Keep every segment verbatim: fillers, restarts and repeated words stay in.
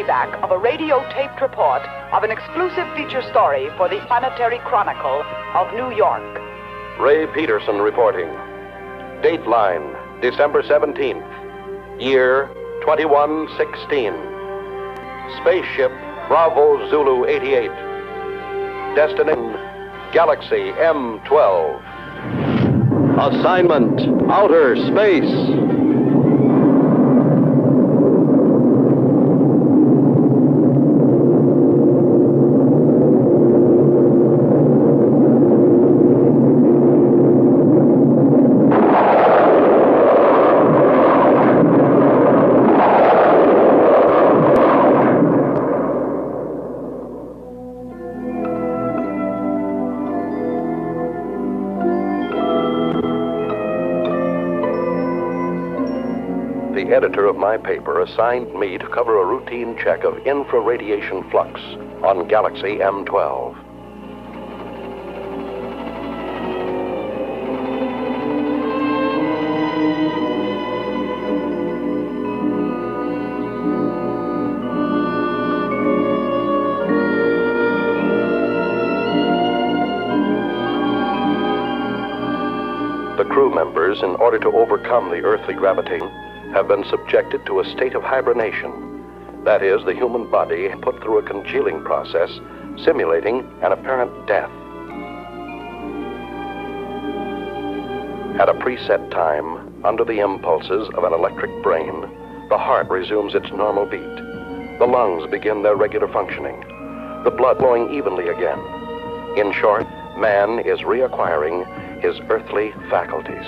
playback of a radio-taped report of an exclusive feature story for the Planetary Chronicle of New York. Ray Peterson reporting. Dateline, December seventeenth, year twenty-one sixteen. Spaceship Bravo Zulu eighty-eight. Destination Galaxy M twelve. Assignment Outer Space. The editor of my paper assigned me to cover a routine check of infraradiation flux on Galaxy M twelve. The crew members, in order to overcome the earthly gravitation, have been subjected to a state of hibernation. That is, the human body put through a congealing process, simulating an apparent death. At a preset time, under the impulses of an electric brain, the heart resumes its normal beat. The lungs begin their regular functioning. The blood flowing evenly again. In short, man is reacquiring his earthly faculties.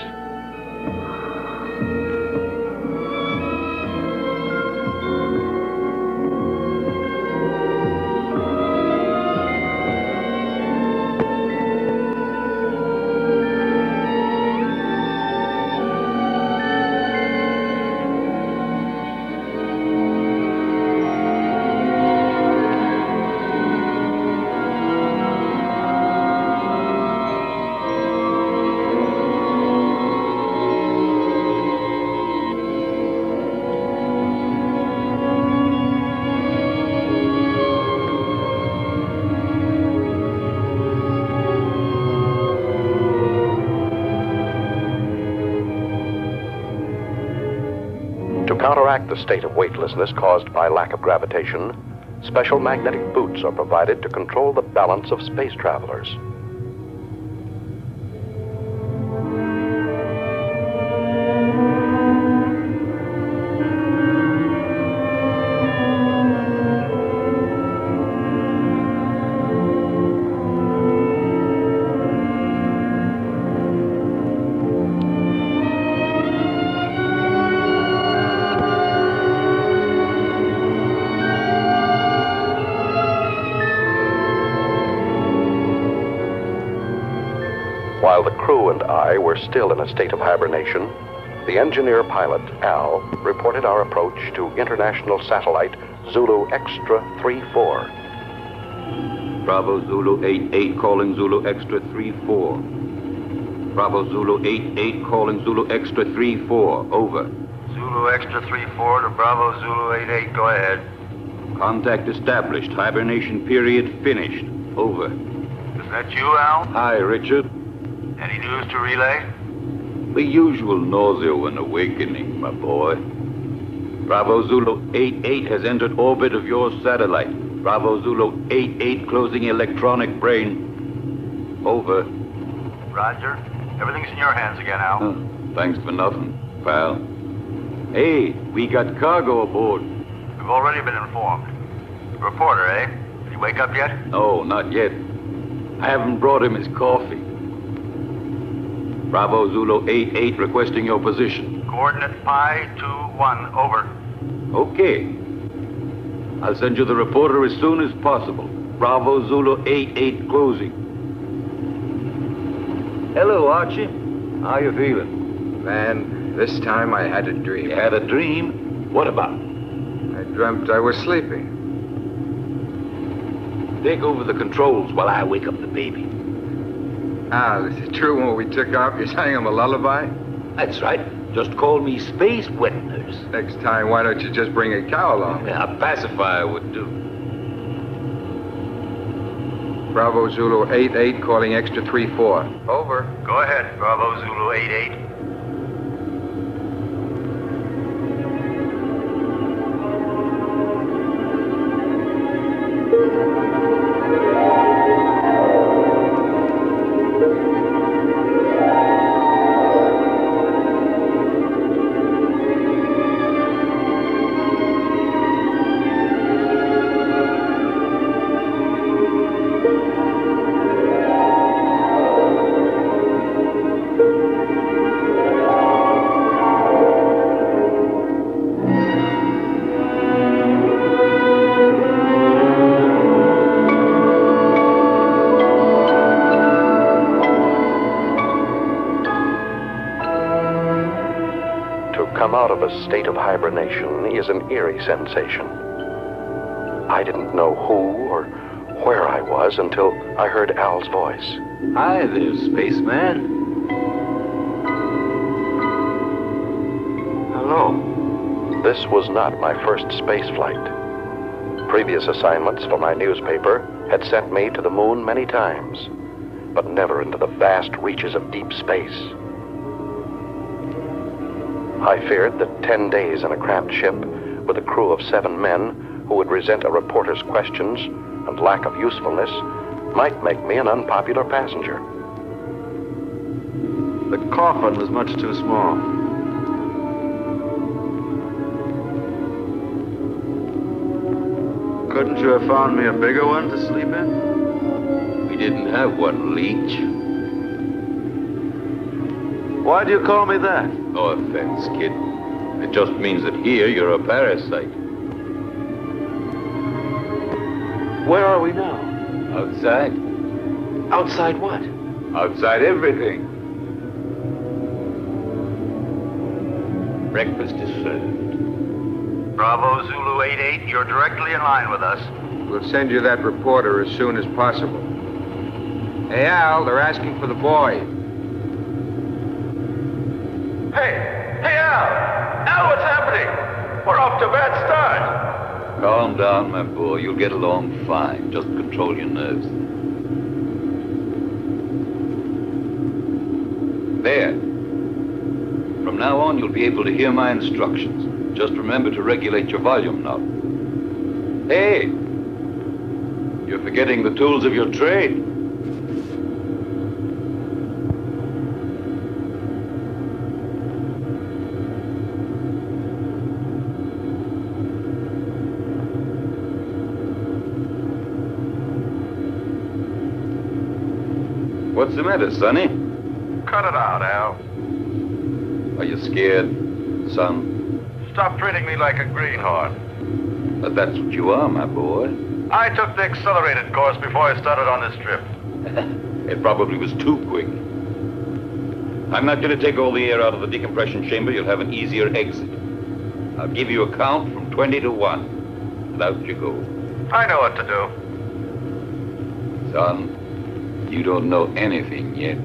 To counteract the state of weightlessness caused by lack of gravitation, special magnetic boots are provided to control the balance of space travelers. While the crew and I were still in a state of hibernation, the engineer pilot, Al, reported our approach to international satellite Sulu Extra three four. Bravo Zulu eighty-eight calling Sulu Extra three four. Bravo Zulu eighty-eight calling Sulu Extra three four, over. Sulu Extra three four to Bravo Zulu eighty-eight, go ahead. Contact established, hibernation period finished, over. Is that you, Al? Hi, Richard. Any news to relay? The usual nausea when awakening, my boy. Bravo Zulu eighty-eight has entered orbit of your satellite. Bravo Zulu eighty-eight closing electronic brain. Over. Roger. Everything's in your hands again, Al. Huh. Thanks for nothing, pal. Hey, we got cargo aboard. We've already been informed. Reporter, eh? Did he wake up yet? No, not yet. I haven't brought him his coffee. Bravo Zulu eighty-eight requesting your position. Coordinate pi two one, over. Okay. I'll send you the reporter as soon as possible. Bravo Zulu eighty-eight closing. Hello, Archie. How you feeling? Man, this time I had a dream. You had a dream? What about? I dreamt I was sleeping. Take over the controls while I wake up the baby. Ah, is it true when we took off, you sang him a lullaby? That's right. Just call me Space Wet Nurse. Next time, why don't you just bring a cow along? Yeah, a pacifier would do. Bravo Zulu eight eight calling Extra three four. Over. Go ahead, Bravo Zulu eight eight. A state of hibernation is an eerie sensation. I didn't know who or where I was until I heard Al's voice. Hi there, spaceman. Hello. This was not my first space flight. Previous assignments for my newspaper had sent me to the moon many times, but never into the vast reaches of deep space. I feared that ten days in a cramped ship with a crew of seven men who would resent a reporter's questions and lack of usefulness might make me an unpopular passenger. The coffin was much too small. Couldn't you have found me a bigger one to sleep in? We didn't have one, Leech. Why do you call me that? No offense, kid. It just means that here you're a parasite. Where are we now? Outside. Outside what? Outside everything. Breakfast is served. Bravo Zulu eight eight, you're directly in line with us. We'll send you that reporter as soon as possible. Hey, Al, they're asking for the boy. Hey! Hey, Al! Al, what's happening? We're off to a bad start. Calm down, my boy. You'll get along fine. Just control your nerves. There. From now on, you'll be able to hear my instructions. Just remember to regulate your volume now. Hey! You're forgetting the tools of your trade. What's the matter, Sonny? Cut it out, Al. Are you scared, son? Stop treating me like a greenhorn. But that's what you are, my boy. I took the accelerated course before I started on this trip. It probably was too quick. I'm not going to take all the air out of the decompression chamber. You'll have an easier exit. I'll give you a count from twenty to one. And out you go. I know what to do. Son. You don't know anything yet.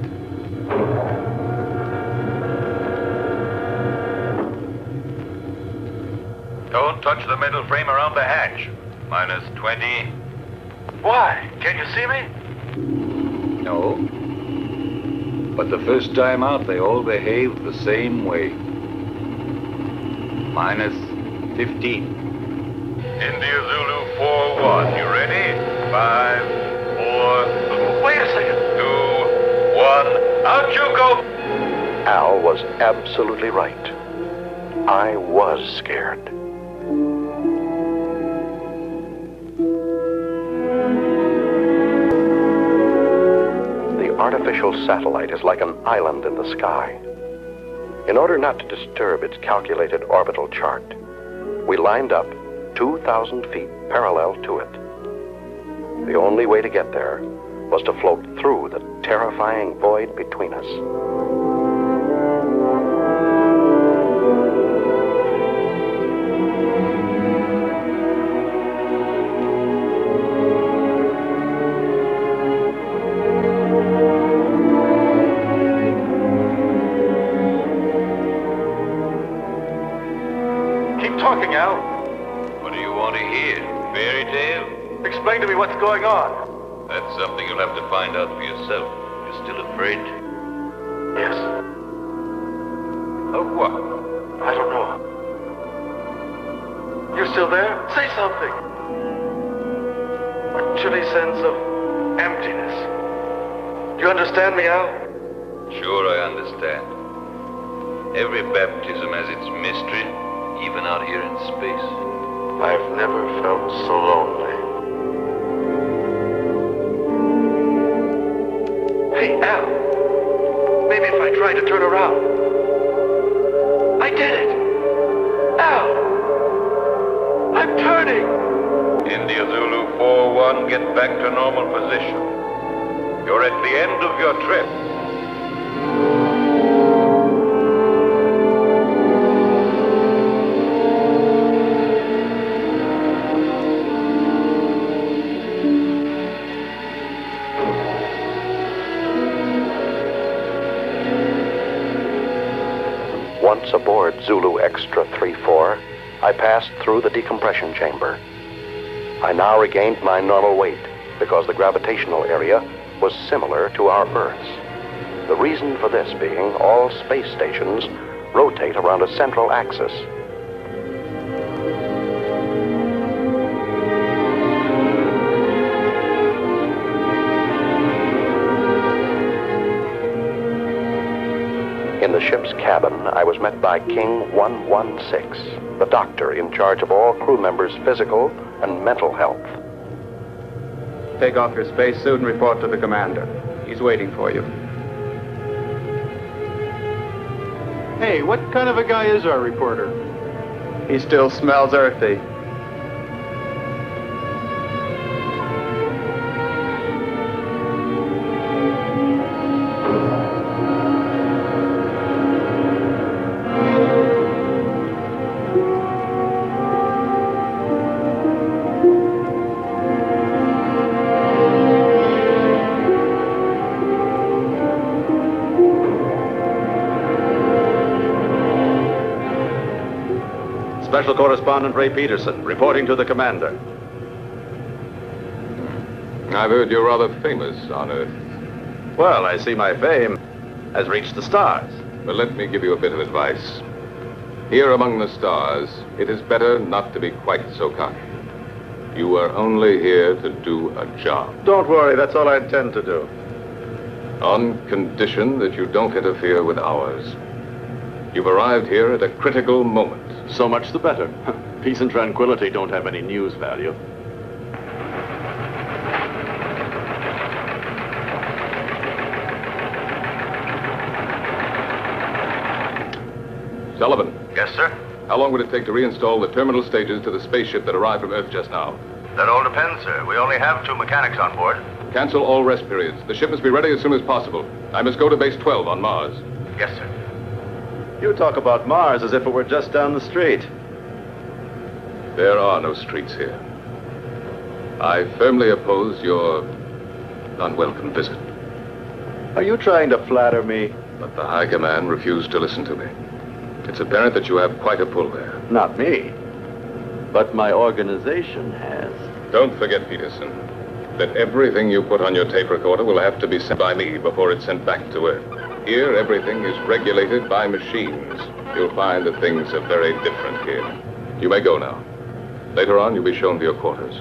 Don't touch the metal frame around the hatch. Minus twenty. Why? Can you see me? No. But the first time out, they all behaved the same way. Minus fifteen. India Zulu four one. You ready? Five, four. Wait a second. Two, one, out you go! Al was absolutely right. I was scared. The artificial satellite is like an island in the sky. In order not to disturb its calculated orbital chart, we lined up two thousand feet parallel to it. The only way to get there was to float through the terrifying void between us. Keep talking, Al. What do you want to hear? Fairy tale? Explain to me what's going on. That's something you'll have to find out for yourself. You're still afraid? Yes. Of what? I don't know. You're still there? Say something. A chilly sense of emptiness. Do you understand me, Al? Sure, I understand. Every baptism has its mystery, even out here in space. I've never felt so lonely. Hey, Al. Maybe if I tried to turn around. I did it! Al! I'm turning! India Zulu four one, get back to normal position. You're at the end of your trip. Once aboard Sulu Extra three four, I passed through the decompression chamber. I now regained my normal weight because the gravitational area was similar to our Earth's. The reason for this being all space stations rotate around a central axis. In the ship's cabin, I was met by King one one six, the doctor in charge of all crew members' physical and mental health. Take off your spacesuit and report to the commander. He's waiting for you. Hey, what kind of a guy is our reporter? He still smells earthy. Special Correspondent Ray Peterson, reporting to the commander. I've heard you're rather famous on Earth. Well, I see my fame has reached the stars. But let me give you a bit of advice. Here among the stars, it is better not to be quite so cocky. You are only here to do a job. Don't worry, that's all I intend to do. On condition that you don't interfere with ours. You've arrived here at a critical moment. So much the better. Peace and tranquility don't have any news value. Sullivan. Yes, sir? How long would it take to reinstall the terminal stages to the spaceship that arrived from Earth just now? That all depends, sir. We only have two mechanics on board. Cancel all rest periods. The ship must be ready as soon as possible. I must go to base twelve on Mars. Yes, sir. You talk about Mars as if it were just down the street. There are no streets here. I firmly oppose your unwelcome visit. Are you trying to flatter me? But the High Command refused to listen to me. It's apparent that you have quite a pull there. Not me, but my organization has. Don't forget, Peterson, that everything you put on your tape recorder will have to be sent by me before it's sent back to Earth. Here, everything is regulated by machines. You'll find that things are very different here. You may go now. Later on, you'll be shown to your quarters.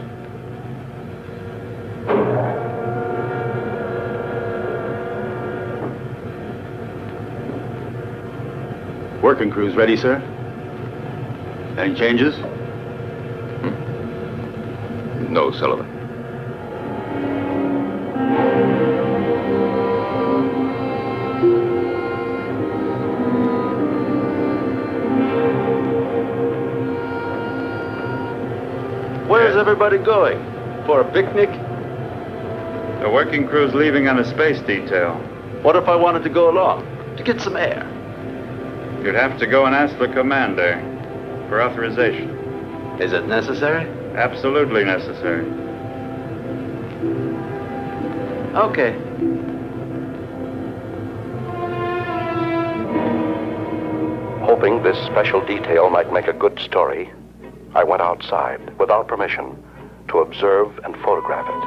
Working crew's ready, sir. Any changes? Hmm. No, Sullivan. Everybody going? For a picnic? The working crew's leaving on a space detail. What if I wanted to go along? To get some air? You'd have to go and ask the commander for authorization. Is it necessary? Absolutely necessary. Okay. Hoping this special detail might make a good story, I went outside, without permission, to observe and photograph it.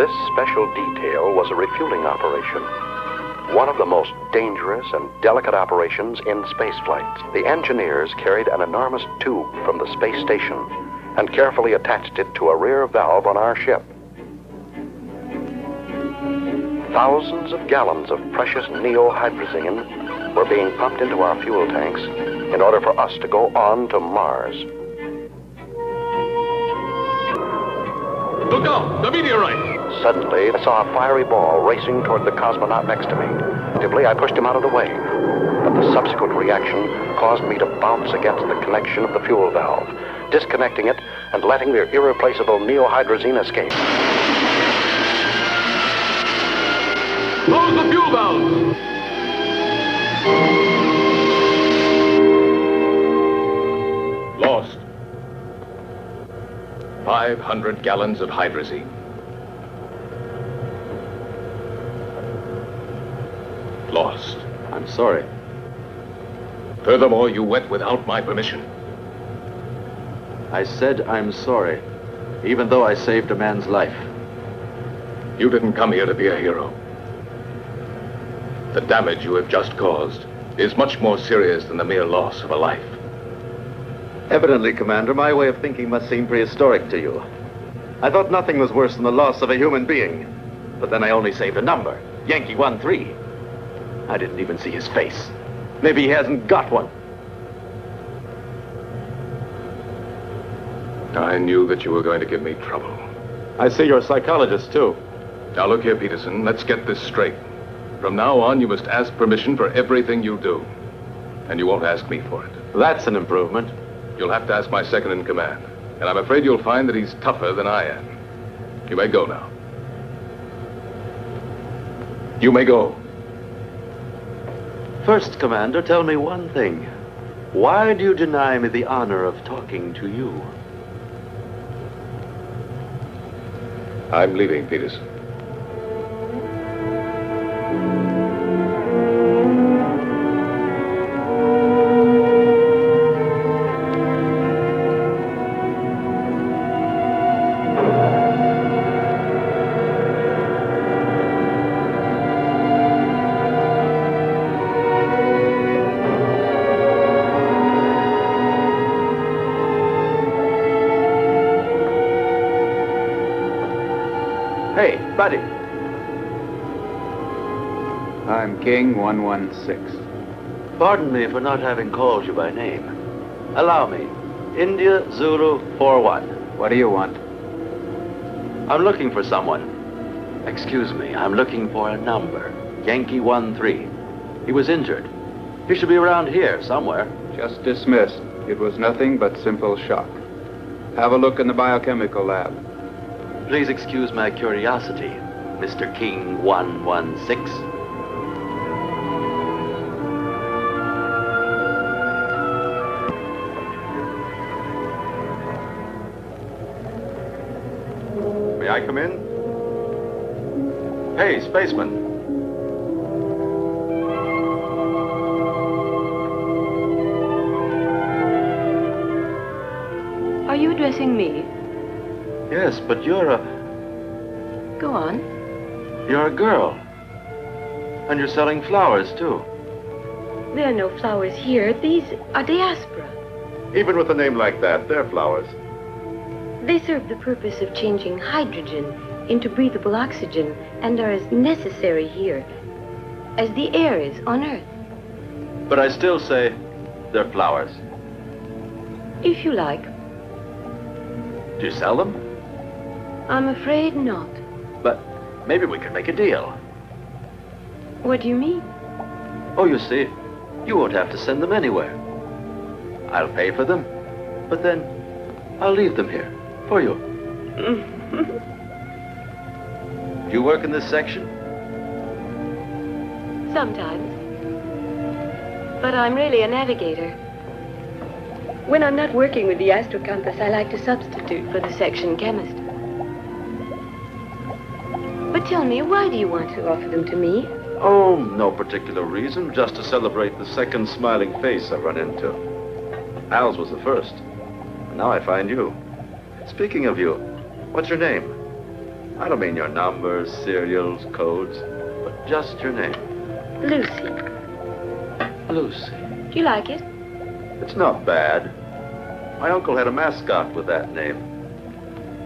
This special detail was a refueling operation, one of the most dangerous and delicate operations in spaceflight. The engineers carried an enormous tube from the space station and carefully attached it to a rear valve on our ship. Thousands of gallons of precious Neo-Hydrazyme were being pumped into our fuel tanks in order for us to go on to Mars. Look out! The meteorite! Suddenly, I saw a fiery ball racing toward the cosmonaut next to me. Actively, I pushed him out of the way, but the subsequent reaction caused me to bounce against the connection of the fuel valve, disconnecting it and letting their irreplaceable Neo-Hydrazyme escape. Close the fuel valves! Lost. five hundred gallons of hydrazine. Lost. I'm sorry. Furthermore, you went without my permission. I said I'm sorry, even though I saved a man's life. You didn't come here to be a hero. The damage you have just caused is much more serious than the mere loss of a life. Evidently, Commander, my way of thinking must seem prehistoric to you. I thought nothing was worse than the loss of a human being. But then I only saved a number, Yankee one three. I didn't even see his face. Maybe he hasn't got one. I knew that you were going to give me trouble. I see you're a psychologist, too. Now look here, Peterson, let's get this straight. From now on, you must ask permission for everything you do. And you won't ask me for it. That's an improvement. You'll have to ask my second in command. And I'm afraid you'll find that he's tougher than I am. You may go now. You may go. First, Commander, tell me one thing. Why do you deny me the honor of talking to you? I'm leaving, Peterson. King one one six. Pardon me for not having called you by name. Allow me. India Zulu forty-one. What do you want? I'm looking for someone. Excuse me, I'm looking for a number. Yankee one three. He was injured. He should be around here somewhere. Just dismissed. It was nothing but simple shock. Have a look in the biochemical lab. Please excuse my curiosity, Mister King one one six. I come in? Hey, spaceman. Are you addressing me? Yes, but you're a... Go on. You're a girl. And you're selling flowers, too. There are no flowers here. These are diaspora. Even with a name like that, they're flowers. They serve the purpose of changing hydrogen into breathable oxygen and are as necessary here as the air is on Earth. But I still say they're flowers. If you like. Do you sell them? I'm afraid not. But maybe we could make a deal. What do you mean? Oh, you see, you won't have to send them anywhere. I'll pay for them, but then I'll leave them here. For you. Do you work in this section? Sometimes. But I'm really a navigator. When I'm not working with the astrocompass, I like to substitute for the section chemist. But tell me, why do you want to offer them to me? Oh, no particular reason, just to celebrate the second smiling face I run into. Al's was the first. And now I find you. Speaking of you, what's your name? I don't mean your numbers, serials, codes, but just your name. Lucy. Lucy. Do you like it? It's not bad. My uncle had a mascot with that name.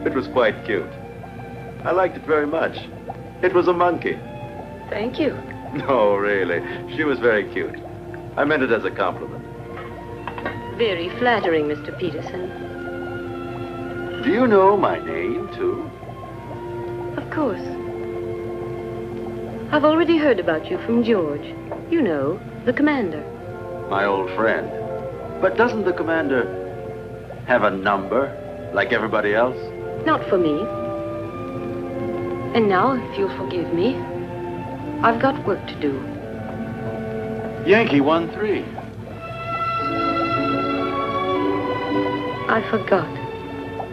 It was quite cute. I liked it very much. It was a monkey. Thank you. No, really. She was very cute. I meant it as a compliment. Very flattering, Mister Peterson. Do you know my name, too? Of course. I've already heard about you from George. You know, the commander. My old friend. But doesn't the commander have a number, like everybody else? Not for me. And now, if you'll forgive me, I've got work to do. Yankee one three. I forgot.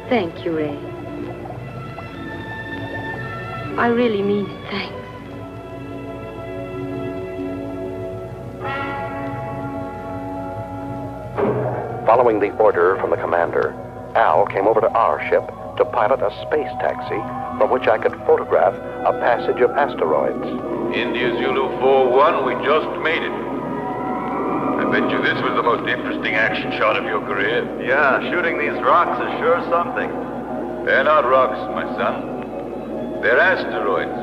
Thank you, Ray. I really mean it, thanks. Following the order from the commander, Al came over to our ship to pilot a space taxi from which I could photograph a passage of asteroids. India Zulu forty-one, we just made it. I bet you this was the most interesting action shot of your career. Yeah, shooting these rocks is sure something. They're not rocks, my son. They're asteroids.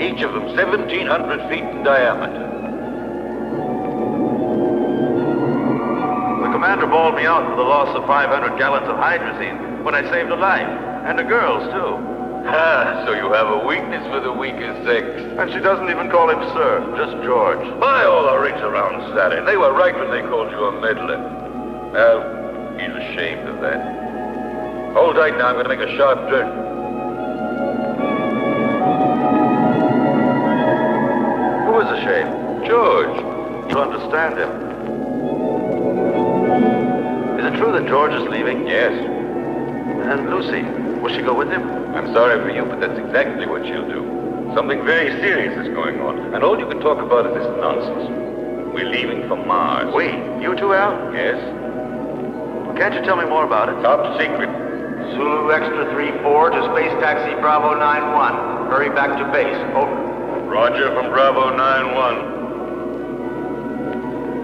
Each of them seventeen hundred feet in diameter. The commander bawled me out for the loss of five hundred gallons of hydrazine when I saved a life, and the girls, too. Ah, so you have a weakness for the weaker sex. And she doesn't even call him sir, just George. By all the rigs around Saturn, they were right when they called you a meddler. Well, he's ashamed of that. Hold tight now, I'm going to make a sharp turn. Who is ashamed? George. You understand him. Is it true that George is leaving? Yes. And Lucy, will she go with him? I'm sorry for you, but that's exactly what she'll do. Something very serious is going on, and all you can talk about is this nonsense. We're leaving for Mars. Wait, you two, Al? Yes. Can't you tell me more about it? Top secret. Sulu Extra three four to Space Taxi Bravo nine one. Hurry back to base. Over. Roger from Bravo nine one.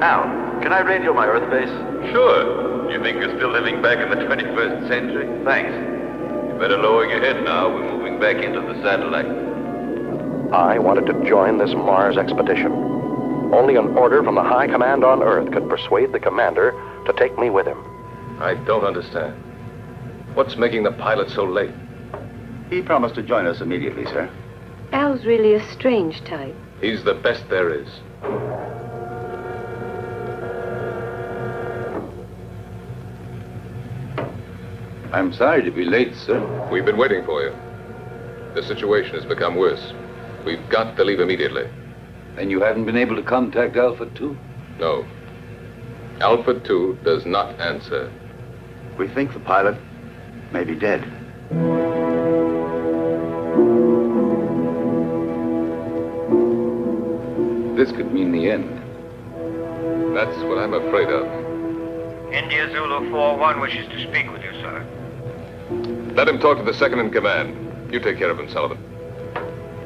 Al, can I radio my Earth base? Sure. You think you're still living back in the twenty-first century? Thanks. Better lower your head now. We're moving back into the satellite. I wanted to join this Mars expedition. Only an order from the high command on Earth could persuade the commander to take me with him. I don't understand. What's making the pilot so late? He promised to join us immediately, sir. Al's really a strange type. He's the best there is. I'm sorry to be late, sir. We've been waiting for you. The situation has become worse. We've got to leave immediately. Then you haven't been able to contact Alpha Two? No. Alpha Two does not answer. We think the pilot may be dead. This could mean the end. That's what I'm afraid of. India Zulu forty-one wishes to speak with you, sir. Let him talk to the second in command. You take care of him, Sullivan.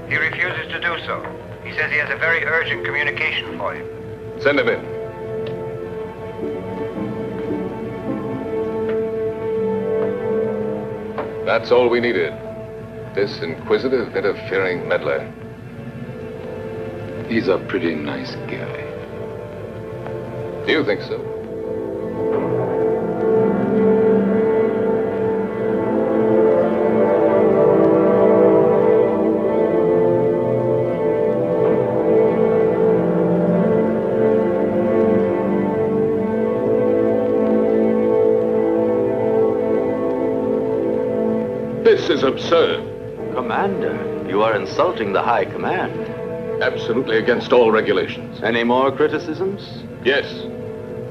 He refuses to do so. He says he has a very urgent communication for you. Send him in. That's all we needed. This inquisitive, interfering meddler. He's a pretty nice guy. Do you think so? This is absurd. Commander, you are insulting the high command. Absolutely against all regulations. Any more criticisms? Yes.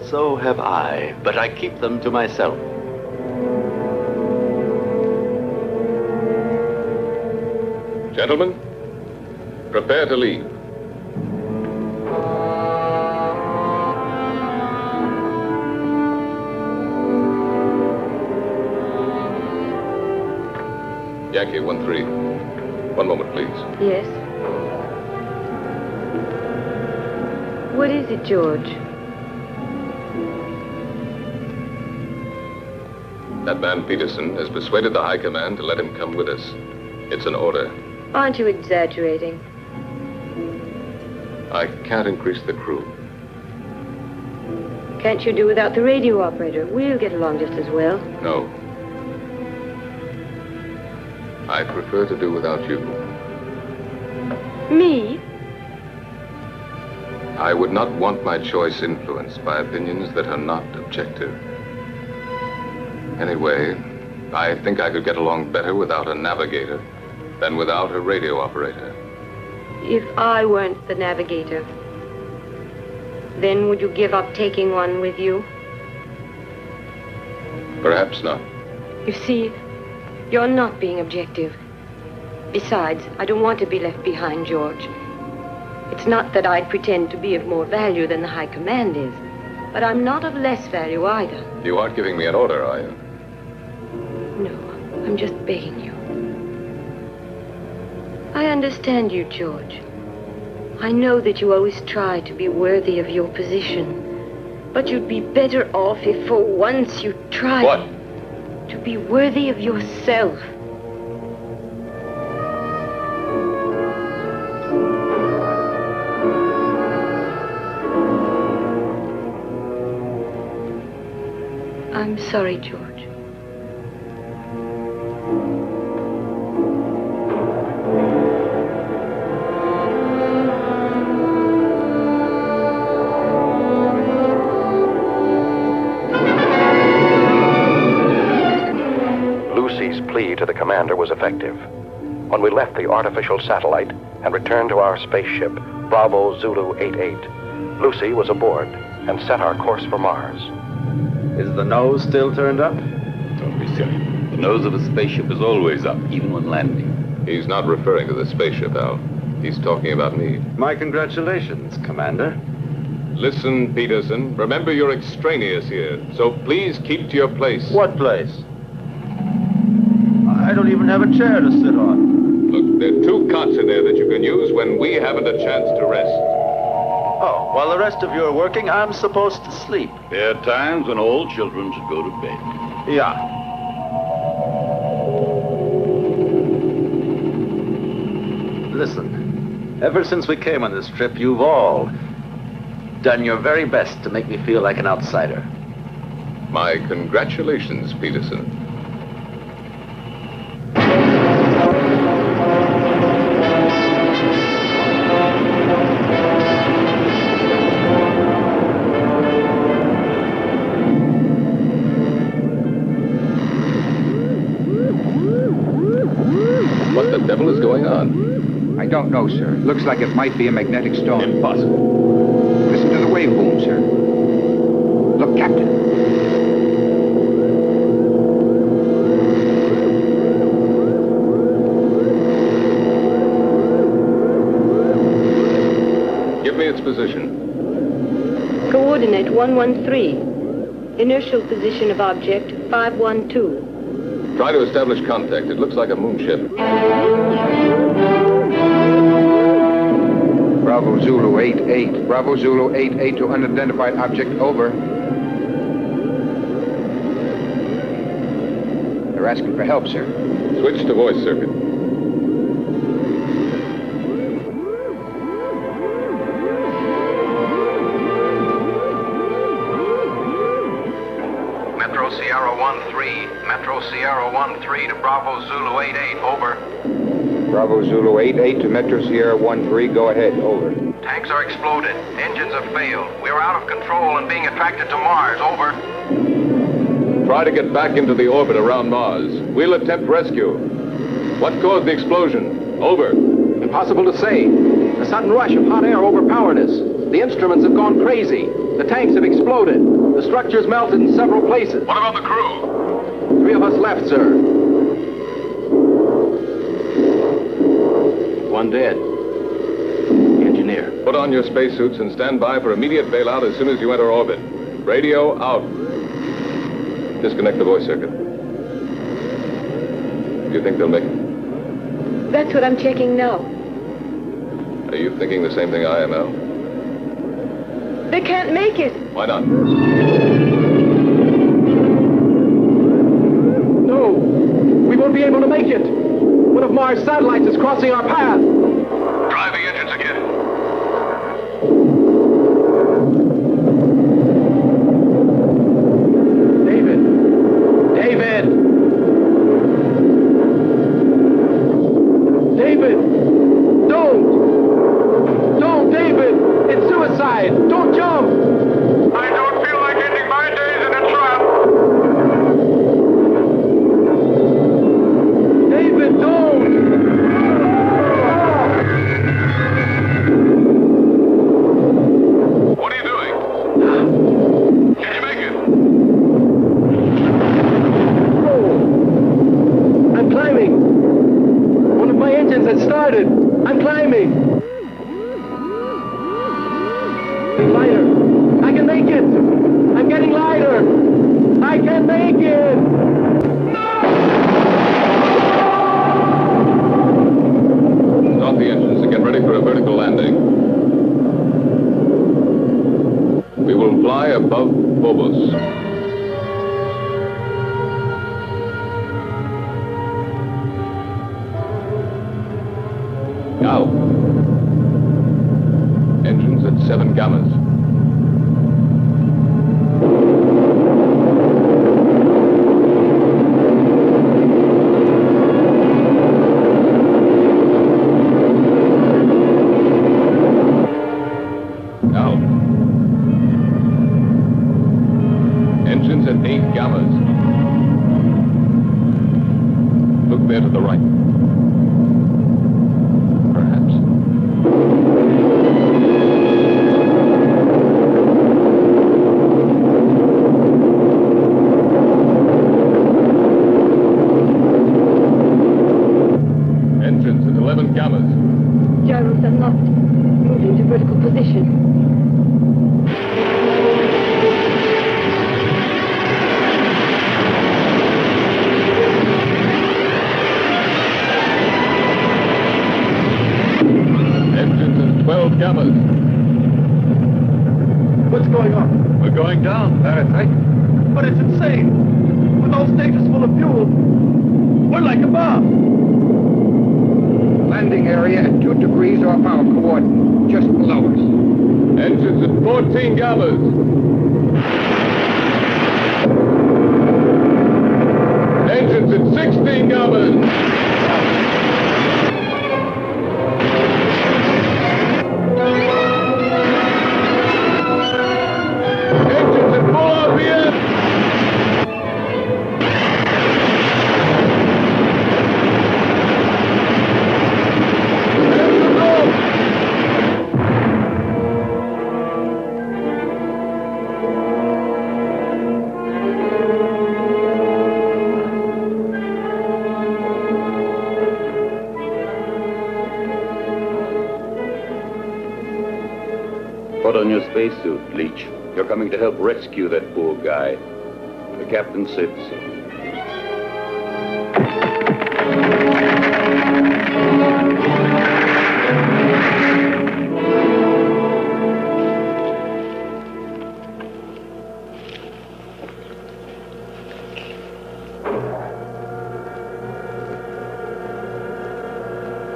So have I, but I keep them to myself. Gentlemen, prepare to leave. Yankee one three. One moment, please. Yes. What is it, George? That man Peterson has persuaded the High Command to let him come with us. It's an order. Aren't you exaggerating? I can't increase the crew. Can't you do without the radio operator? We'll get along just as well. No. I prefer to do without you. Me? I would not want my choice influenced by opinions that are not objective. Anyway, I think I could get along better without a navigator than without a radio operator. If I weren't the navigator, then would you give up taking one with you? Perhaps not. You see, you're not being objective. Besides, I don't want to be left behind, George. It's not that I'd pretend to be of more value than the High Command is, but I'm not of less value either. You aren't giving me an order, are you? No, I'm just begging you. I understand you, George. I know that you always try to be worthy of your position, but you'd be better off if for once you tried... What? ...to be worthy of yourself. I'm sorry, George. Was effective. When we left the artificial satellite and returned to our spaceship, Bravo Zulu eighty-eight, Lucy was aboard and set our course for Mars. Is the nose still turned up? Don't be silly. The nose of a spaceship is always up, even when landing. He's not referring to the spaceship, Al. He's talking about me. My congratulations, Commander. Listen, Peterson, remember you're extraneous here, so please keep to your place. What place? I don't even have a chair to sit on. Look, there are two cots in there that you can use when we haven't a chance to rest. Oh, while the rest of you are working, I'm supposed to sleep. There are times when all children should go to bed. Yeah. Listen, ever since we came on this trip, you've all done your very best to make me feel like an outsider. My congratulations, Peterson. Don't know, sir. Looks like it might be a magnetic storm. Impossible. Listen to the wave boom, sir. Look, Captain. Give me its position. Coordinate one one three. Inertial position of object five one two. Try to establish contact. It looks like a moonship. Bravo Zulu eighty-eight. Bravo Zulu eighty-eight to unidentified object, over. They're asking for help, sir. Switch to voice circuit. Metro Sierra one three. Metro Sierra one three to Bravo Zulu eighty-eight, over. Bravo Zulu eighty-eight to Metro Sierra one three, go ahead, over. Tanks are exploded. Engines have failed. We're out of control and being attracted to Mars, over. Try to get back into the orbit around Mars. We'll attempt rescue. What caused the explosion? Over. Impossible to say. A sudden rush of hot air overpowered us. The instruments have gone crazy. The tanks have exploded. The structures melted in several places. What about the crew? Three of us left, sir. One dead. Engineer. Put on your spacesuits and stand by for immediate bailout as soon as you enter orbit. Radio out. Disconnect the voice circuit. Do you think they'll make it? That's what I'm checking now. Are you thinking the same thing I am, Al? They can't make it. Why not? No. We won't be able to make it. One of Mars' satellites is crossing our path. Drive the engines again. Spacesuit, Leech. You're coming to help rescue that poor guy. The captain said so.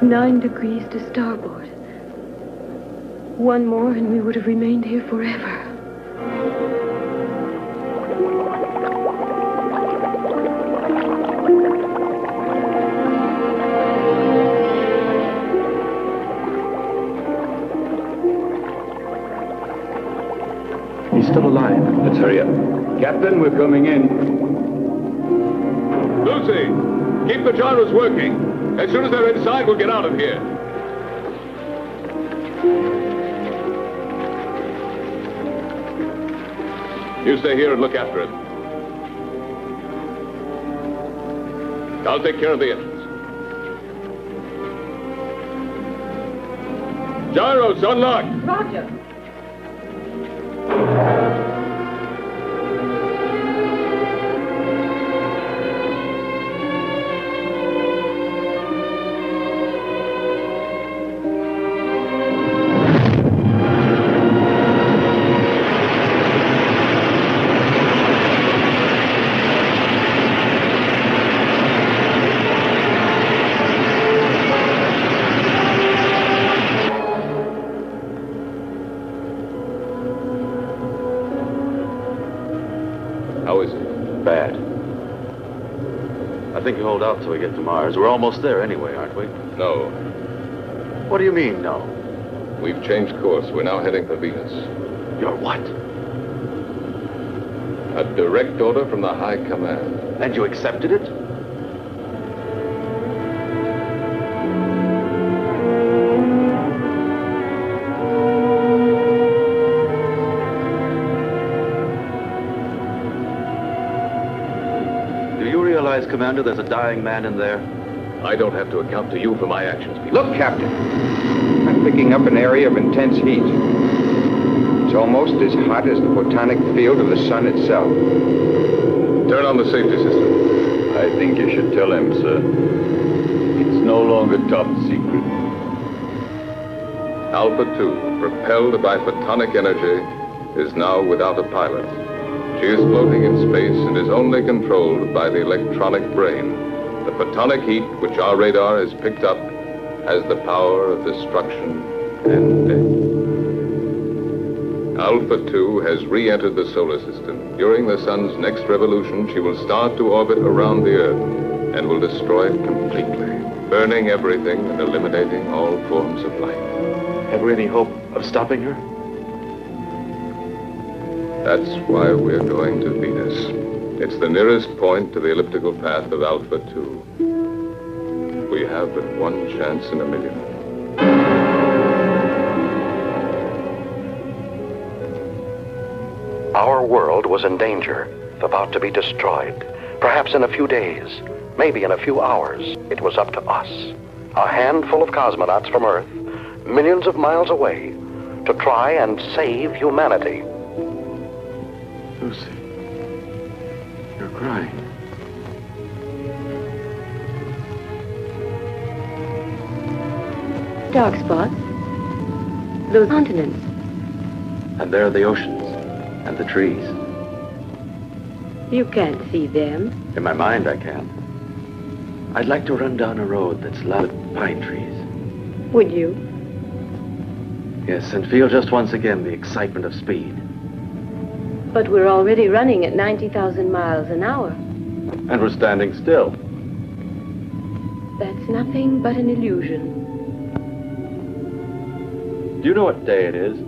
Nine degrees to starboard. One more and we would have remained here forever. He's still alive. Let's hurry up. Captain, we're coming in. Lucy, keep the gyros working. As soon as they're inside, we'll get out of here. You stay here and look after it. I'll take care of the engines. Gyros, unlock! Roger. think you hold out till we get to Mars. We're almost there anyway, aren't we? No. What do you mean, no? We've changed course. We're now heading for Venus. You're what? A direct order from the High Command. And you accepted it? Do you realize, Commander, there's a dying man in there? I don't have to account to you for my actions, people. Look, Captain! I'm picking up an area of intense heat. It's almost as hot as the photonic field of the sun itself. Turn on the safety system. I think you should tell him, sir. It's no longer top secret. Alpha Two, propelled by photonic energy, is now without a pilot. She is floating in space and is only controlled by the electronic brain. The photonic heat, which our radar has picked up, has the power of destruction and death. Alpha Two has re-entered the solar system. During the sun's next revolution, she will start to orbit around the Earth and will destroy it completely, burning everything and eliminating all forms of life. Have we any hope of stopping her? That's why we're going to Venus. It's the nearest point to the elliptical path of Alpha Two. We have but one chance in a million. Our world was in danger, about to be destroyed. Perhaps in a few days, maybe in a few hours, it was up to us, a handful of cosmonauts from Earth, millions of miles away, to try and save humanity. Lucy, you're crying. Dark spots, those continents. And there are the oceans. And the trees. You can't see them. In my mind, I can. I'd like to run down a road that's loaded with pine trees. Would you? Yes, and feel just once again the excitement of speed. But we're already running at ninety thousand miles an hour. And we're standing still. That's nothing but an illusion. Do you know what day it is?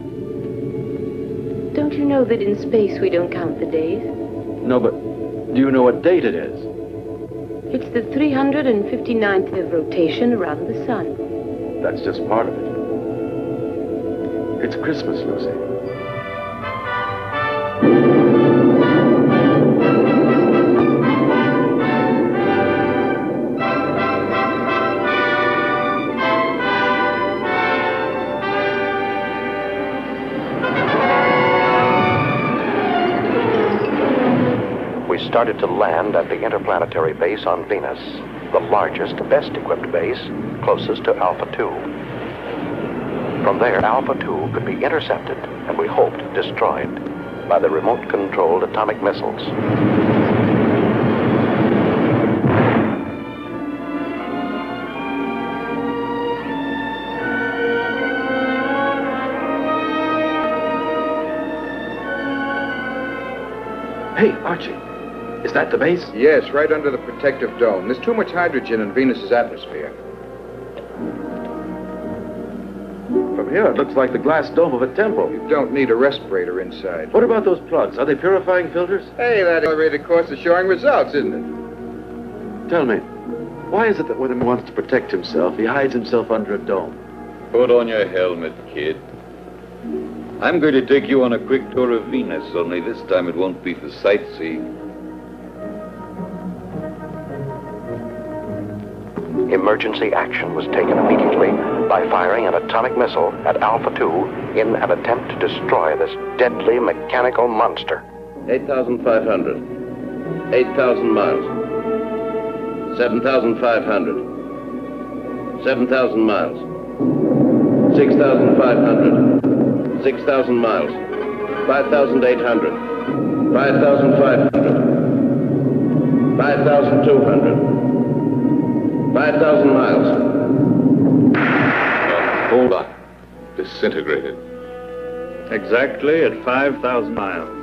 Don't you know that in space we don't count the days? No, but do you know what date it is? It's the three hundred fifty-ninth of rotation around the sun. That's just part of it. It's Christmas, Lucy. Started to land at the interplanetary base on Venus, the largest, best-equipped base closest to Alpha Two. From there, Alpha Two could be intercepted, and we hoped destroyed, by the remote-controlled atomic missiles. Hey, Archie. Is that the base? Yes, right under the protective dome. There's too much hydrogen in Venus's atmosphere. From here, it looks like the glass dome of a temple. You don't need a respirator inside. What about those plugs? Are they purifying filters? Hey, that accelerated course is showing results, isn't it? Tell me, why is it that when he wants to protect himself, he hides himself under a dome? Put on your helmet, kid. I'm going to take you on a quick tour of Venus, only this time it won't be for sightseeing. Emergency action was taken immediately by firing an atomic missile at Alpha Two in an attempt to destroy this deadly mechanical monster. eight thousand five hundred. eight thousand miles. seven thousand five hundred. seven thousand miles. six thousand five hundred. six thousand miles. five thousand eight hundred. five thousand five hundred. five thousand two hundred. five thousand miles. Uh, hold on. Disintegrated. Exactly at five thousand miles.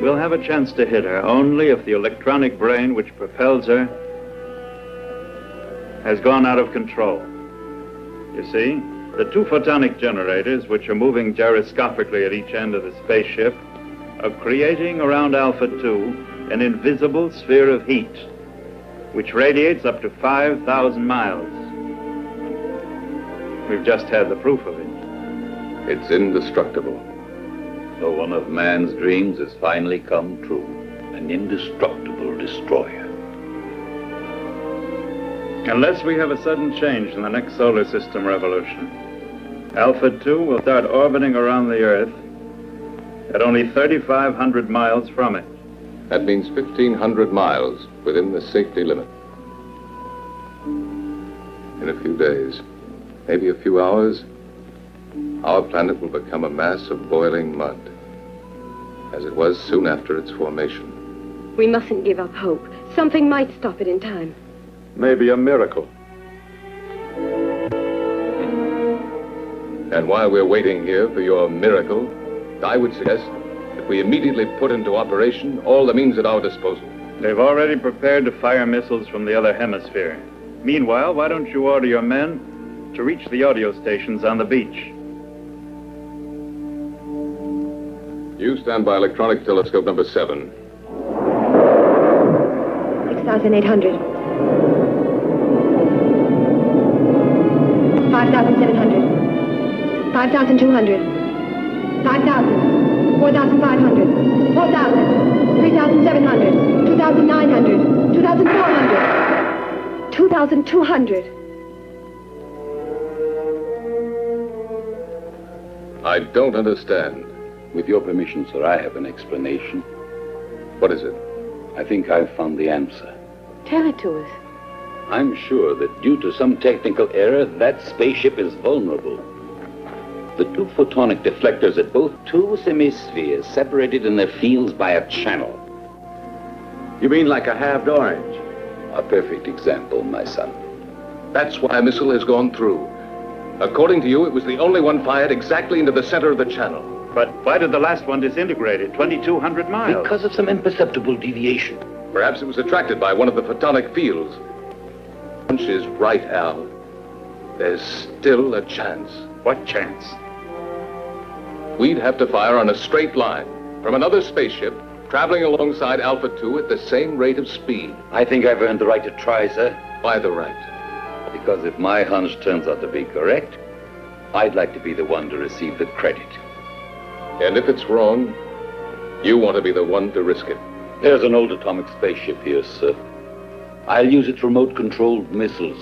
We'll have a chance to hit her only if the electronic brain which propels her has gone out of control. You see, the two photonic generators, which are moving gyroscopically at each end of the spaceship, are creating around Alpha Two an invisible sphere of heat, which radiates up to five thousand miles. We've just had the proof of it. It's indestructible. So one of man's dreams has finally come true. An indestructible destroyer. Unless we have a sudden change in the next solar system revolution, Alpha Two will start orbiting around the Earth at only thirty-five hundred miles from it. That means fifteen hundred miles within the safety limit. In a few days, maybe a few hours, our planet will become a mass of boiling mud, as it was soon after its formation. We mustn't give up hope. Something might stop it in time. Maybe a miracle. And while we're waiting here for your miracle, I would suggest that we immediately put into operation all the means at our disposal. They've already prepared to fire missiles from the other hemisphere. Meanwhile, why don't you order your men to reach the audio stations on the beach? You stand by electronic telescope number seven. six thousand eight hundred. five thousand seven hundred. five thousand two hundred. five thousand. four thousand five hundred. four thousand. three thousand seven hundred. two thousand nine hundred. two thousand four hundred. two thousand two hundred. I don't understand. With your permission, sir, I have an explanation. What is it? I think I've found the answer. Tell it to us. I'm sure that due to some technical error, that spaceship is vulnerable. The two photonic deflectors at both two semispheres separated in their fields by a channel. You mean like a halved orange? A perfect example, my son. That's why a missile has gone through. According to you, it was the only one fired exactly into the center of the channel. But why did the last one disintegrate at twenty-two hundred miles? Because of some imperceptible deviation. Perhaps it was attracted by one of the photonic fields. Punch is right, Al. There's still a chance. What chance? We'd have to fire on a straight line from another spaceship traveling alongside Alpha Two at the same rate of speed. I think I've earned the right to try, sir. Why the right? Because if my hunch turns out to be correct, I'd like to be the one to receive the credit. And if it's wrong, you want to be the one to risk it. There's an old atomic spaceship here, sir. I'll use its remote-controlled missiles.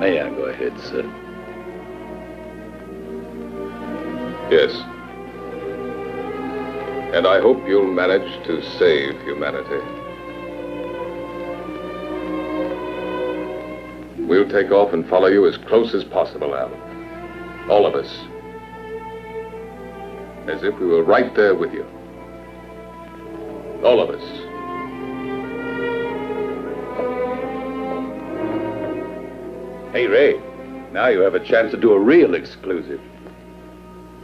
May I go ahead, sir? Yes. And I hope you'll manage to save humanity. We'll take off and follow you as close as possible, Al. All of us. As if we were right there with you. All of us. Hey, Ray, now you have a chance to do a real exclusive.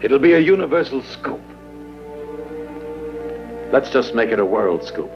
It'll be a universal scoop. Let's just make it a world scoop.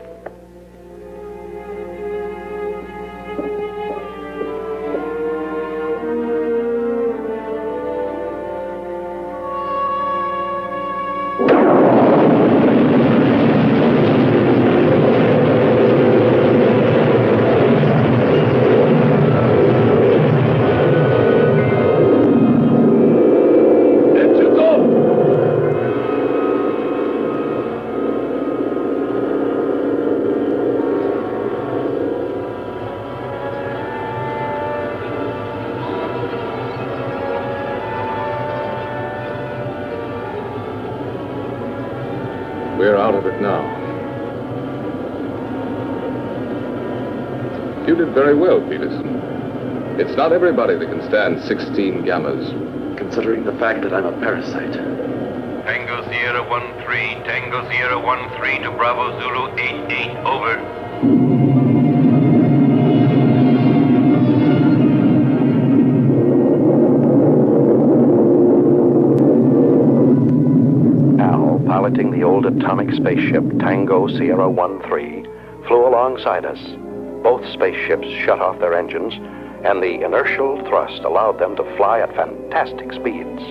We're out of it now. You did very well, Peterson. It's not everybody that can stand sixteen gammas. Considering the fact that I'm a parasite. Tango Sierra one three, Tango Sierra one three to Bravo Zulu eighty-eight, over. piloting the old atomic spaceship Tango Sierra one three, flew alongside us. Both spaceships shut off their engines, and the inertial thrust allowed them to fly at fantastic speeds.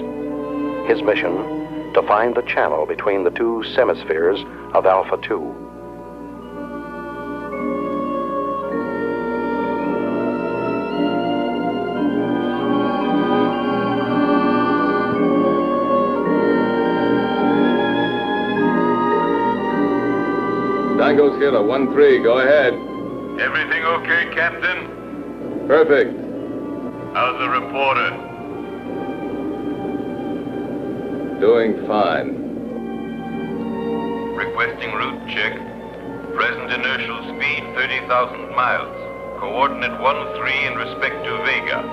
His mission, to find the channel between the two semispheres of Alpha Two. Tango Sierra one three, go ahead. Everything okay, Captain? Perfect. How's the reporter? Doing fine. Requesting route check. Present inertial speed thirty thousand miles. Coordinate one three in respect to Vega.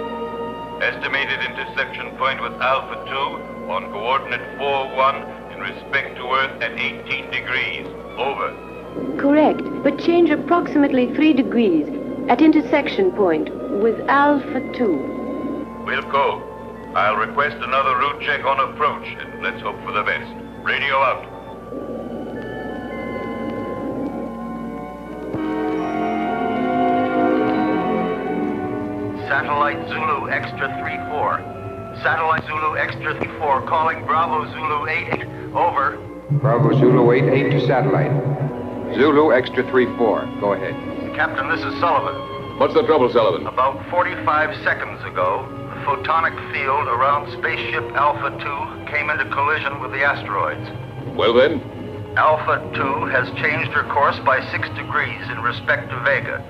Estimated intersection point with Alpha Two on coordinate four one in respect to Earth at eighteen degrees. Over. Correct, but change approximately three degrees at intersection point with Alpha Two. We'll go. I'll request another route check on approach, and let's hope for the best. Radio out. Satellite Zulu Extra three four. Satellite Zulu Extra three four calling Bravo Zulu eighty-eight. Over. Bravo Zulu eighty-eight to satellite. Zulu Extra three four. Go ahead. Captain, this is Sullivan. What's the trouble, Sullivan? About forty-five seconds ago, the photonic field around spaceship Alpha Two came into collision with the asteroids. Well then? Alpha Two has changed her course by six degrees in respect to Vega.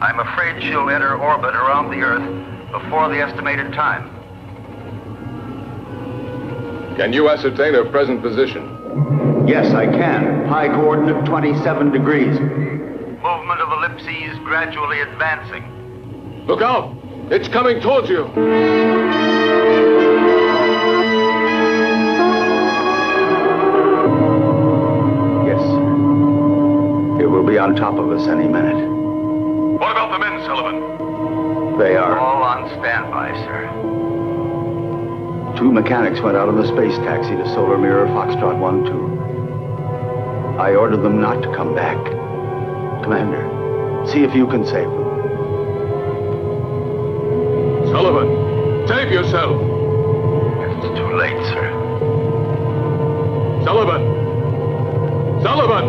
I'm afraid she'll enter orbit around the Earth before the estimated time. Can you ascertain her present position? Yes, I can. High coordinate twenty-seven degrees. Movement of ellipses gradually advancing. Look out! It's coming towards you! Yes. It will be on top of us any minute. What about the men, Sullivan? They are all on standby, sir. Two mechanics went out on the space taxi to Solar Mirror Foxtrot one two. I ordered them not to come back. Commander, see if you can save them. Sullivan, save yourself! It's too late, sir. Sullivan! Sullivan!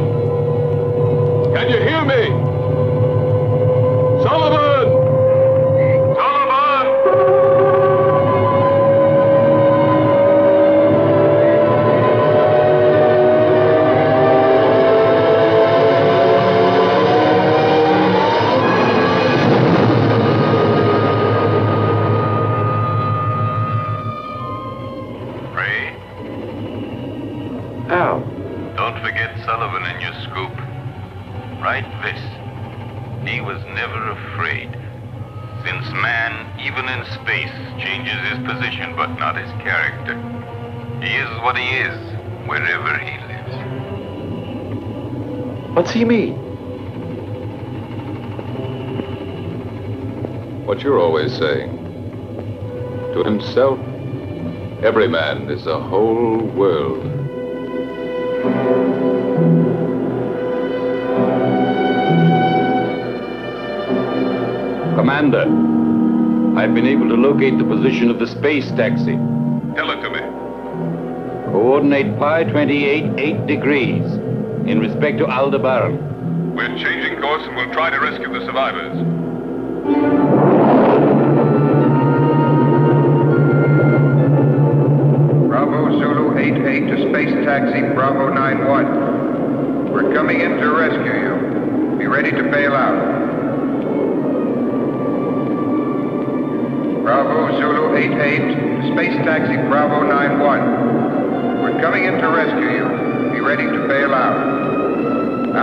Can you hear me? Sullivan! What's he mean? What you're always saying. To himself, every man is a whole world. Commander, I've been able to locate the position of the space taxi. Tell it to me. Coordinate pi twenty-eight, eight degrees. In respect to Aldebaran. We're changing course and we'll try to rescue the survivors. Bravo Zulu eighty-eight to space taxi Bravo nine one. We're coming in to rescue you. Be ready to bail out. Bravo Zulu eighty-eight to space taxi Bravo nine one. We're coming in to rescue you. Be ready to bail out. Out.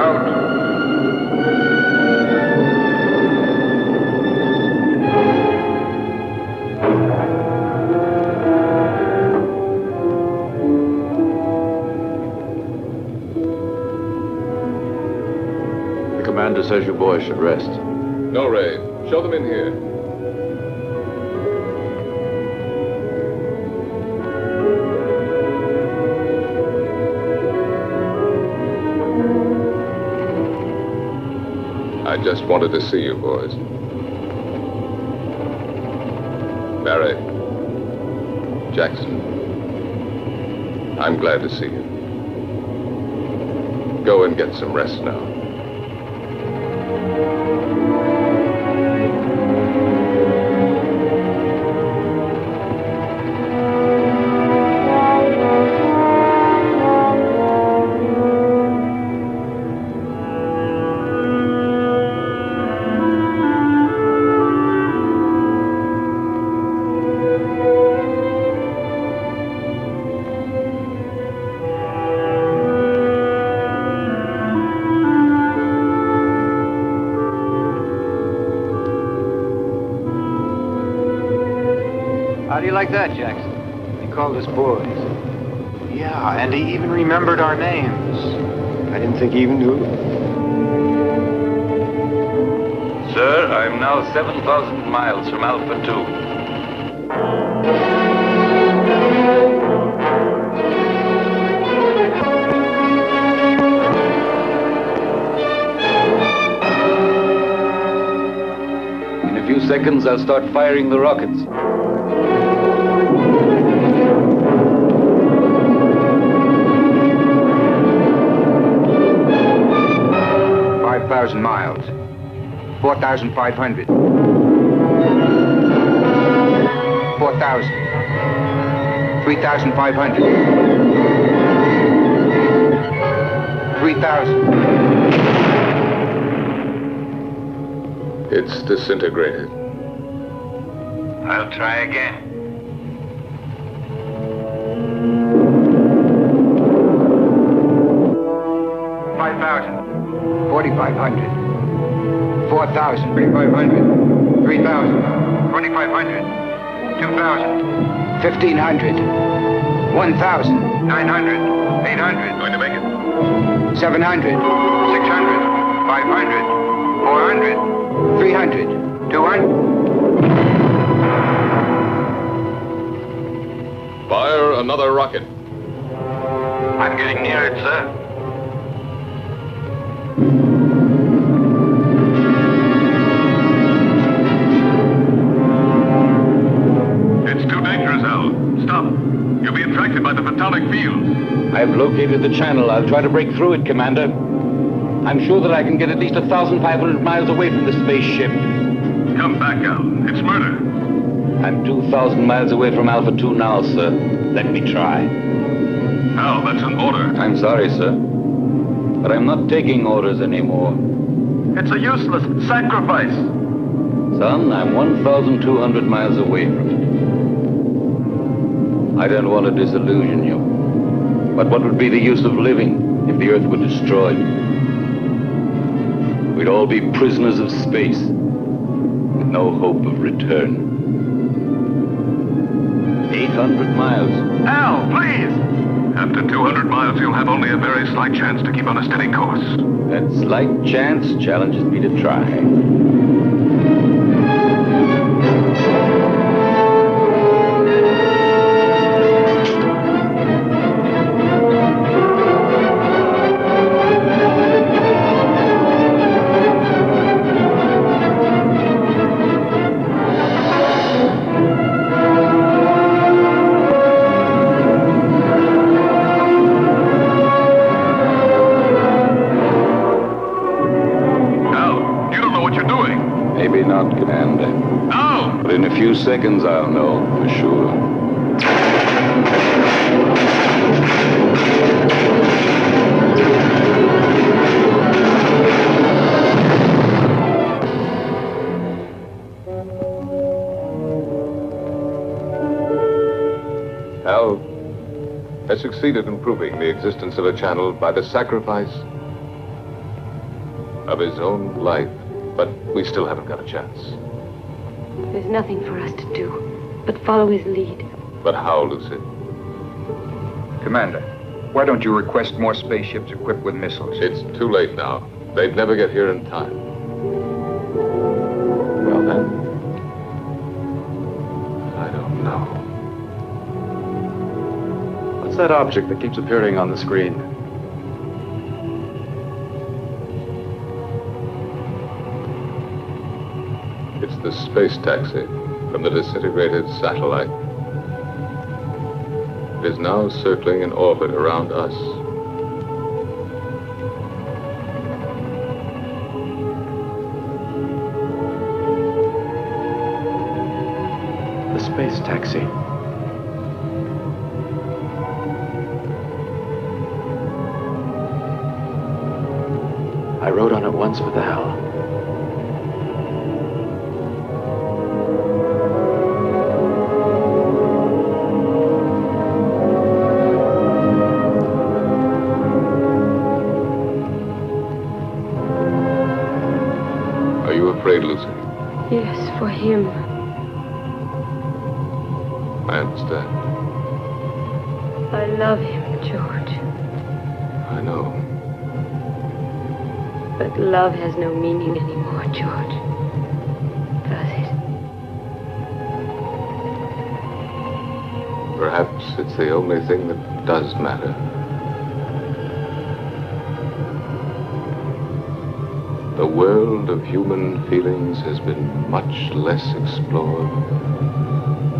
The commander says your boys should rest. No, Ray. Show them in here. I just wanted to see you boys. Barry, Jackson, I'm glad to see you. Go and get some rest now. Like that, Jackson. He called us boys. Yeah, and he even remembered our names. I didn't think he even knew. Sir, I'm now seven thousand miles from Alpha Two. In a few seconds, I'll start firing the rockets. Miles. four thousand five hundred. four thousand. three thousand five hundred. three thousand. It's disintegrated. I'll try again. five thousand. forty-five hundred, four thousand, thirty-five hundred, three thousand, twenty-five hundred, two thousand, fifteen hundred, one thousand, nine hundred, eight hundred, going to make it, seven hundred, six hundred, five hundred, four hundred, three hundred, two hundred. Fire another rocket. I'm getting near it, sir. I've located the channel. I'll try to break through it, Commander. I'm sure that I can get at least one thousand five hundred miles away from the spaceship. Come back, Al. It's murder. I'm two thousand miles away from Alpha Two now, sir. Let me try. Al, that's an order. I'm sorry, sir. But I'm not taking orders anymore. It's a useless sacrifice. Son, I'm one thousand two hundred miles away from it. I don't want to disillusion you. But what would be the use of living if the Earth were destroyed? We'd all be prisoners of space, with no hope of return. eight hundred miles. Al, please! After two hundred miles, you'll have only a very slight chance to keep on a steady course. That slight chance challenges me to try. Seconds, I'll know for sure. Al has succeeded in proving the existence of a channel by the sacrifice of his own life, but we still haven't got a chance. There's nothing for us to do but follow his lead. But how, Lucid? Commander, why don't you request more spaceships equipped with missiles? It's too late now. They'd never get here in time. Well then, I don't know. What's that object that keeps appearing on the screen? the space taxi from the disintegrated satellite. It is now circling in orbit around us. The space taxi. I rode on it once with Al. Yes, for him. I understand. I love him, George. I know. But love has no meaning anymore, George. Does it? Perhaps it's the only thing that does matter. The world of human feelings has been much less explored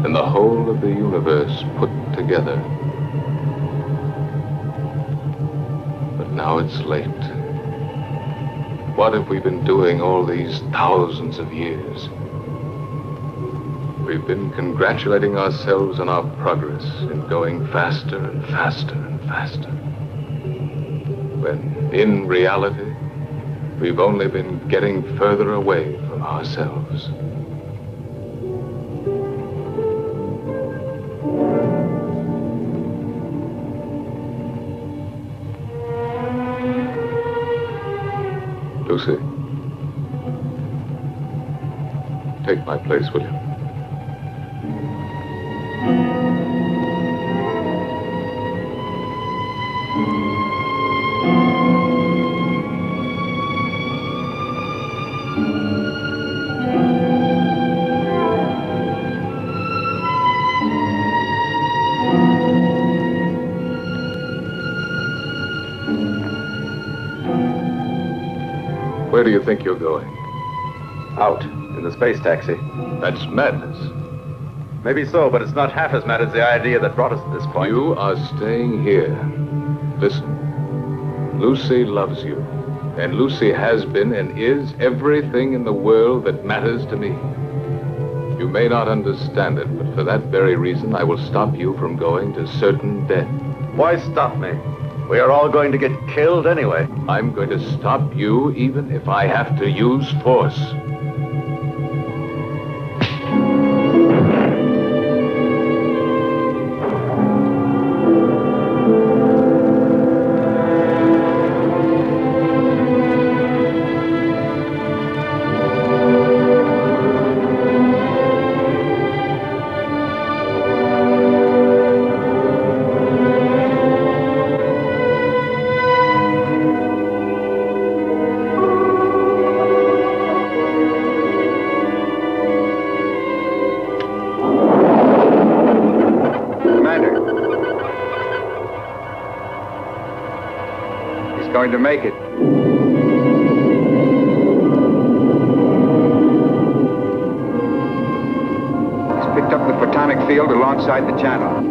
than the whole of the universe put together. But now it's late. What have we been doing all these thousands of years? We've been congratulating ourselves on our progress in going faster and faster and faster. When in reality, we've only been getting further away from ourselves. Lucy, take my place, will you? Where do you think you're going? Out, in the space taxi. That's madness. Maybe so, but it's not half as mad as the idea that brought us to this point. You are staying here. Listen, Lucy loves you. And Lucy has been and is everything in the world that matters to me. You may not understand it, but for that very reason, I will stop you from going to certain death. Why stop me? We are all going to get killed anyway. I'm going to stop you even if I have to use force. To make it. He's picked up the photonic field alongside the channel.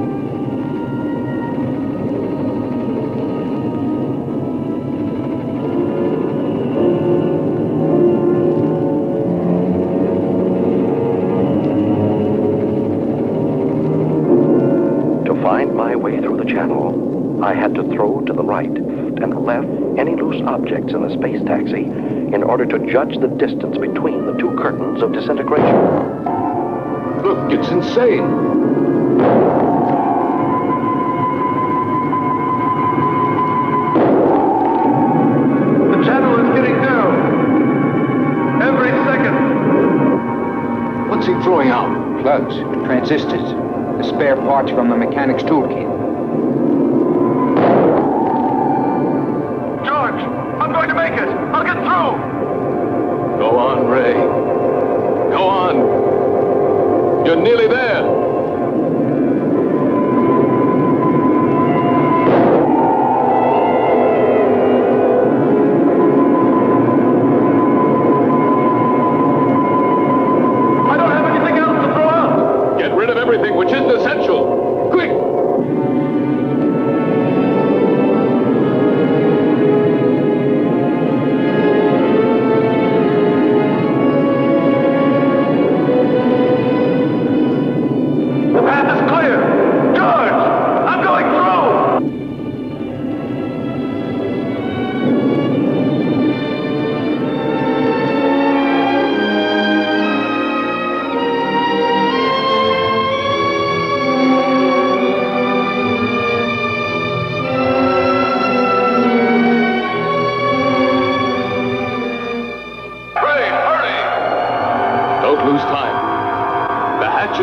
To find my way through the channel, I had to throw to the right and left any loose objects in the space taxi in order to judge the distance between the two curtains of disintegration. Look, it's insane. The channel is getting narrow. Every second. What's he throwing out? Plugs, transistors, the spare parts from the mechanic's toolkit.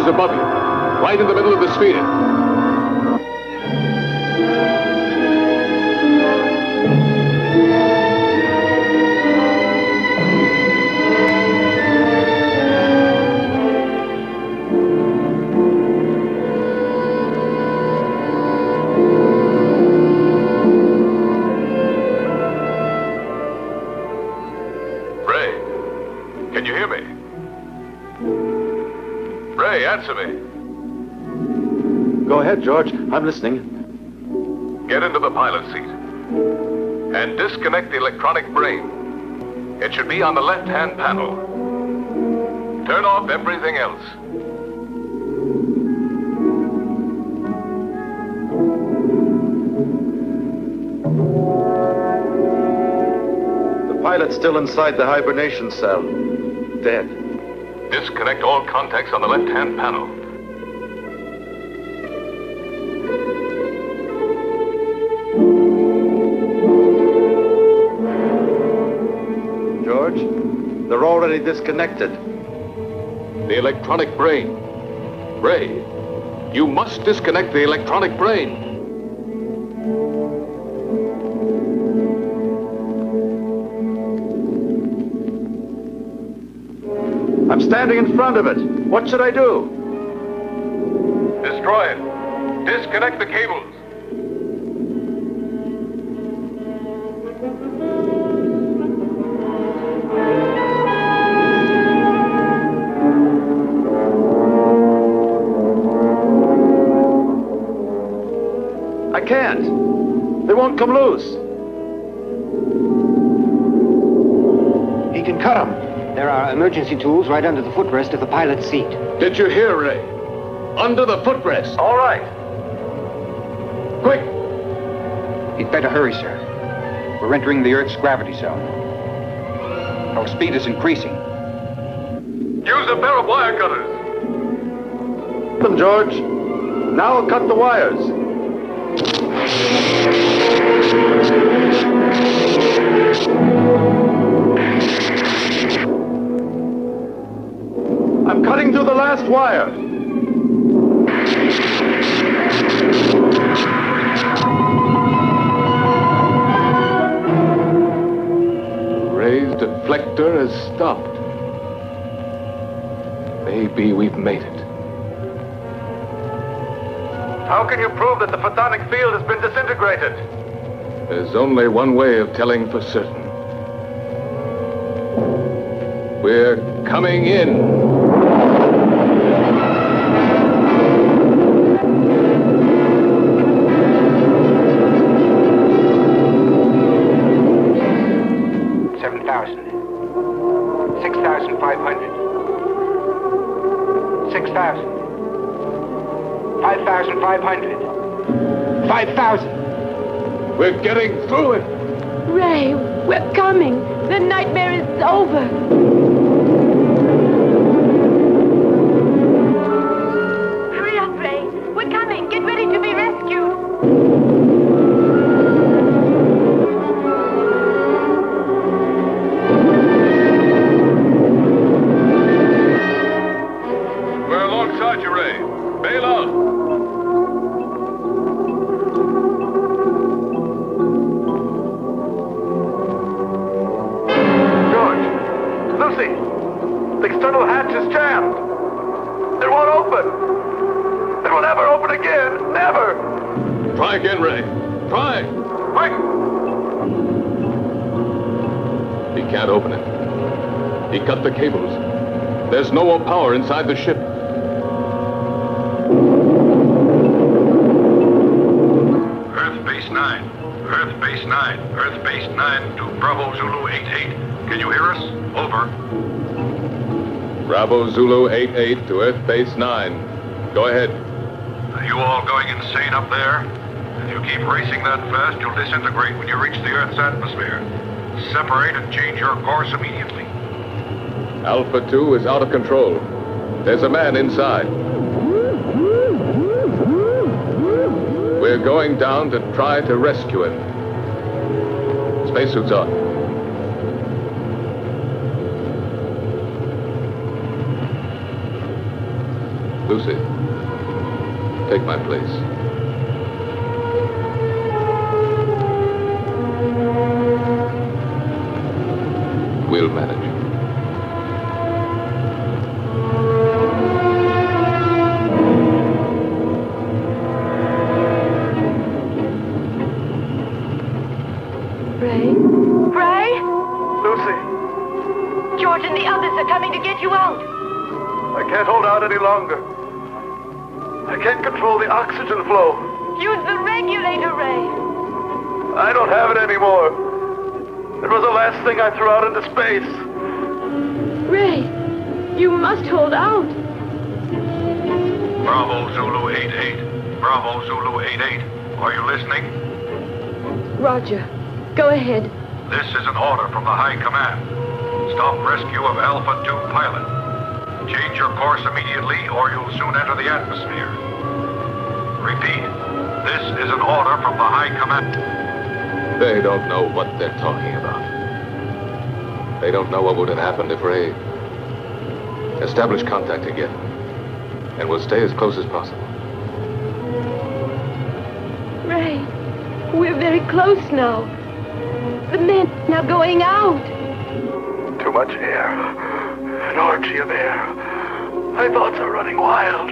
inches above you, right in the middle of the sphere. George, I'm listening. Get into the pilot seat and disconnect the electronic brain. It should be on the left-hand panel. Turn off everything else. The pilot's still inside the hibernation cell. Dead. Disconnect all contacts on the left-hand panel. They're already disconnected. The electronic brain. Ray, you must disconnect the electronic brain. I'm standing in front of it. What should I do? Destroy it. Disconnect the cables. Can't. They won't come loose. He can cut them. There are emergency tools right under the footrest of the pilot's seat. Did you hear, Ray? Under the footrest. All right. Quick. He'd better hurry, sir. We're entering the Earth's gravity zone. Our speed is increasing. Use a pair of wire cutters. Come, George. Now I'll cut the wires. I'm cutting to the last wire. Ray's deflector has stopped. Maybe we've made it. How can you prove that the photonic field has been disintegrated? There's only one way of telling for certain. We're coming in. seven thousand. six thousand five hundred. six thousand. five thousand five hundred. five thousand. We're getting through it. Ray, we're coming. The nightmare is over. Hurry up, Ray. We're coming. Get ready to be rescued. We're alongside you, Ray. Bail out. Try again, Ray. Try! Quick! He can't open it. He cut the cables. There's no more power inside the ship. Earth Base nine. Earth Base nine. Earth Base nine to Bravo Zulu eighty-eight. Can you hear us? Over. Bravo Zulu eighty-eight to Earth Base nine. Go ahead. Are you all going insane up there? If you keep racing that fast, you'll disintegrate when you reach the Earth's atmosphere. Separate and change your course immediately. Alpha Two is out of control. There's a man inside. We're going down to try to rescue him. Spacesuits on. Lucy, take my place. We'll manage. Ray? Ray? Lucy! George and the others are coming to get you out. I can't hold out any longer. I can't control the oxygen flow. Use the regulator, Ray. I don't have it anymore. It was the last thing I threw out into space. Ray, you must hold out. Bravo Zulu eighty-eight. Bravo Zulu eighty-eight. Are you listening? Roger. Go ahead. This is an order from the High Command. Stop rescue of Alpha Two pilot. Change your course immediately or you'll soon enter the atmosphere. Repeat. This is an order from the High Command. They don't know what they're talking about. They don't know what would have happened if Ray... Establish contact again. And we'll stay as close as possible. Ray, we're very close now. The men are now going out. Too much air. An orgy of air. My thoughts are running wild.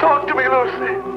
Talk to me, Lucy.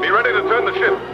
Be ready to turn the ship.